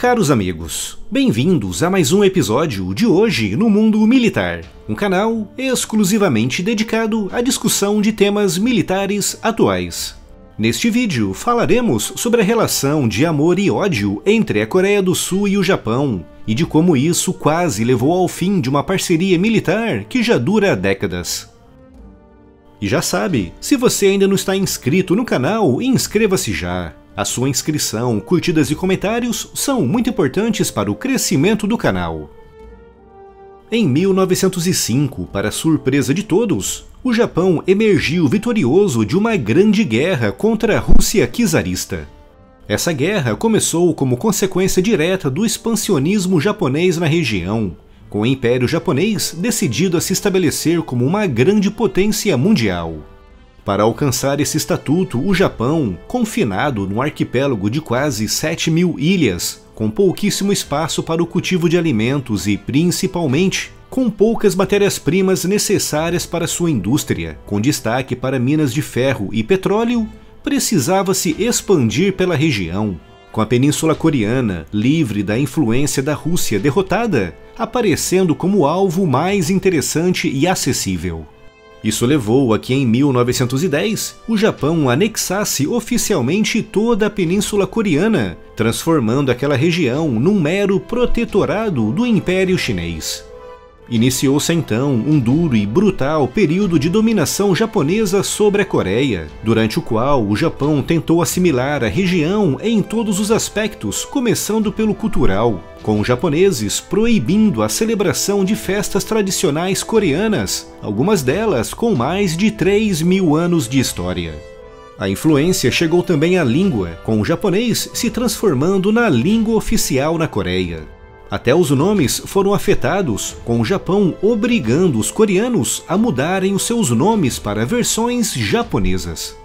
Caros amigos, bem-vindos a mais um episódio de Hoje no Mundo Militar, um canal exclusivamente dedicado à discussão de temas militares atuais. Neste vídeo falaremos sobre a relação de amor e ódio entre a Coreia do Sul e o Japão, e de como isso quase levou ao fim de uma parceria militar que já dura décadas. E já sabe, se você ainda não está inscrito no canal, inscreva-se já. A sua inscrição, curtidas e comentários são muito importantes para o crescimento do canal. Em 1905, para surpresa de todos, o Japão emergiu vitorioso de uma grande guerra contra a Rússia czarista. Essa guerra começou como consequência direta do expansionismo japonês na região, com o Império Japonês decidido a se estabelecer como uma grande potência mundial. Para alcançar esse estatuto, o Japão, confinado num arquipélago de quase 7 mil ilhas, com pouquíssimo espaço para o cultivo de alimentos e, principalmente, com poucas matérias-primas necessárias para sua indústria, com destaque para minas de ferro e petróleo, precisava se expandir pela região. Com a Península Coreana, livre da influência da Rússia derrotada, aparecendo como o alvo mais interessante e acessível. Isso levou a que em 1910, o Japão anexasse oficialmente toda a Península Coreana, transformando aquela região num mero protetorado do Império Chinês. Iniciou-se então um duro e brutal período de dominação japonesa sobre a Coreia, durante o qual o Japão tentou assimilar a região em todos os aspectos, começando pelo cultural, com os japoneses proibindo a celebração de festas tradicionais coreanas, algumas delas com mais de 3 mil anos de história. A influência chegou também à língua, com o japonês se transformando na língua oficial na Coreia. Até os nomes foram afetados, com o Japão obrigando os coreanos a mudarem os seus nomes para versões japonesas.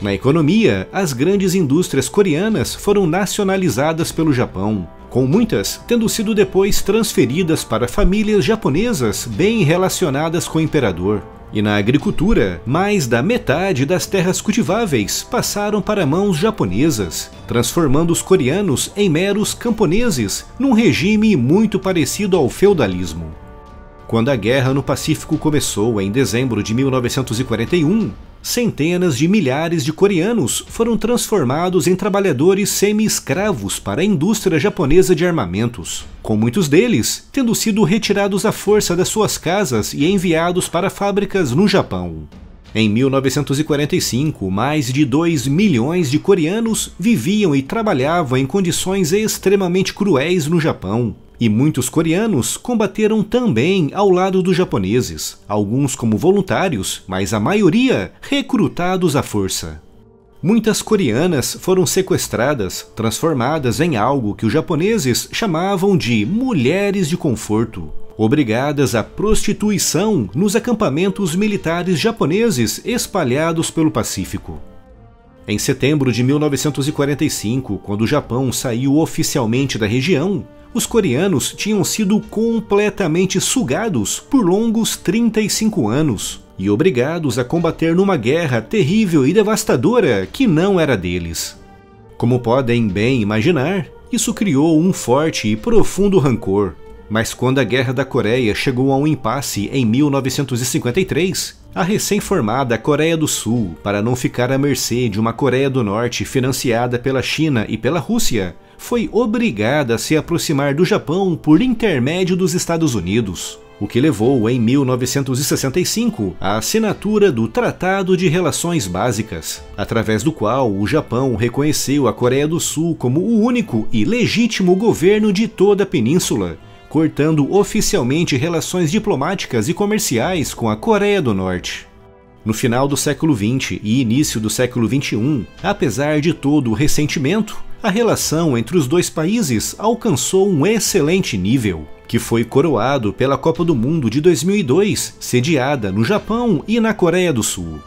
Na economia, as grandes indústrias coreanas foram nacionalizadas pelo Japão, com muitas tendo sido depois transferidas para famílias japonesas bem relacionadas com o imperador. E na agricultura, mais da metade das terras cultiváveis passaram para mãos japonesas, transformando os coreanos em meros camponeses, num regime muito parecido ao feudalismo. Quando a guerra no Pacífico começou em dezembro de 1941, centenas de milhares de coreanos foram transformados em trabalhadores semi-escravos para a indústria japonesa de armamentos, com muitos deles tendo sido retirados à força das suas casas e enviados para fábricas no Japão. Em 1945, mais de 2 milhões de coreanos viviam e trabalhavam em condições extremamente cruéis no Japão. E muitos coreanos combateram também ao lado dos japoneses, alguns como voluntários, mas a maioria recrutados à força. Muitas coreanas foram sequestradas, transformadas em algo que os japoneses chamavam de mulheres de conforto, obrigadas à prostituição nos acampamentos militares japoneses espalhados pelo Pacífico. Em setembro de 1945, quando o Japão saiu oficialmente da região, os coreanos tinham sido completamente sugados por longos 35 anos e obrigados a combater numa guerra terrível e devastadora que não era deles. Como podem bem imaginar, isso criou um forte e profundo rancor. Mas quando a Guerra da Coreia chegou a um impasse em 1953, a recém-formada Coreia do Sul, para não ficar à mercê de uma Coreia do Norte financiada pela China e pela Rússia, foi obrigada a se aproximar do Japão por intermédio dos Estados Unidos, o que levou, em 1965, à assinatura do Tratado de Relações Básicas, através do qual o Japão reconheceu a Coreia do Sul como o único e legítimo governo de toda a península, cortando oficialmente relações diplomáticas e comerciais com a Coreia do Norte. No final do século XX e início do século XXI, apesar de todo o ressentimento, a relação entre os dois países alcançou um excelente nível, que foi coroado pela Copa do Mundo de 2002, sediada no Japão e na Coreia do Sul.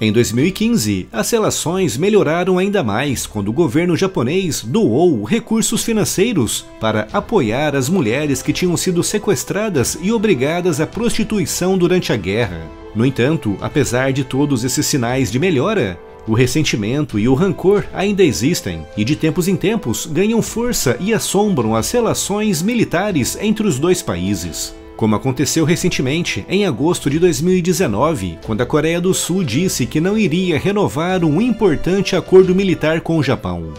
Em 2015, as relações melhoraram ainda mais quando o governo japonês doou recursos financeiros para apoiar as mulheres que tinham sido sequestradas e obrigadas à prostituição durante a guerra. No entanto, apesar de todos esses sinais de melhora, O ressentimento e o rancor ainda existem, e de tempos em tempos ganham força e assombram as relações militares entre os dois países. Como aconteceu recentemente, em agosto de 2019, quando a Coreia do Sul disse que não iria renovar um importante acordo militar com o Japão.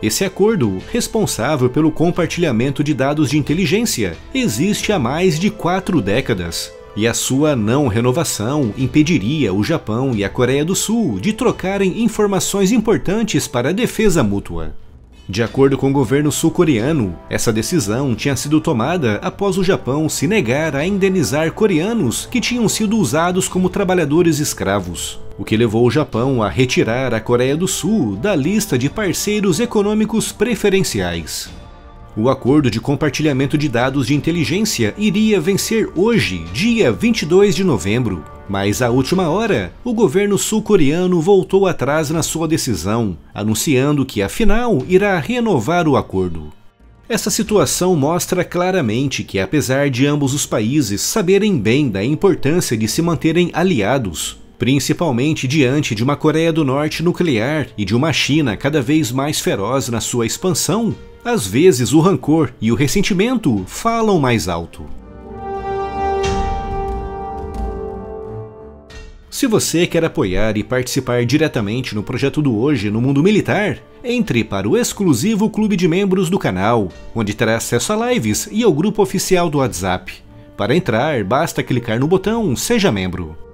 Esse acordo, responsável pelo compartilhamento de dados de inteligência, existe há mais de 4 décadas. E a sua não renovação impediria o Japão e a Coreia do Sul de trocarem informações importantes para a defesa mútua. De acordo com o governo sul-coreano, essa decisão tinha sido tomada após o Japão se negar a indenizar coreanos que tinham sido usados como trabalhadores escravos, o que levou o Japão a retirar a Coreia do Sul da lista de parceiros econômicos preferenciais. O acordo de compartilhamento de dados de inteligência iria vencer hoje, dia 22 de novembro. Mas à última hora, o governo sul-coreano voltou atrás na sua decisão, anunciando que afinal irá renovar o acordo. Essa situação mostra claramente que, apesar de ambos os países saberem bem da importância de se manterem aliados, principalmente diante de uma Coreia do Norte nuclear e de uma China cada vez mais feroz na sua expansão, às vezes o rancor e o ressentimento falam mais alto. Se você quer apoiar e participar diretamente no projeto do Hoje no Mundo Militar, entre para o exclusivo clube de membros do canal, onde terá acesso a lives e ao grupo oficial do WhatsApp. Para entrar, basta clicar no botão Seja Membro.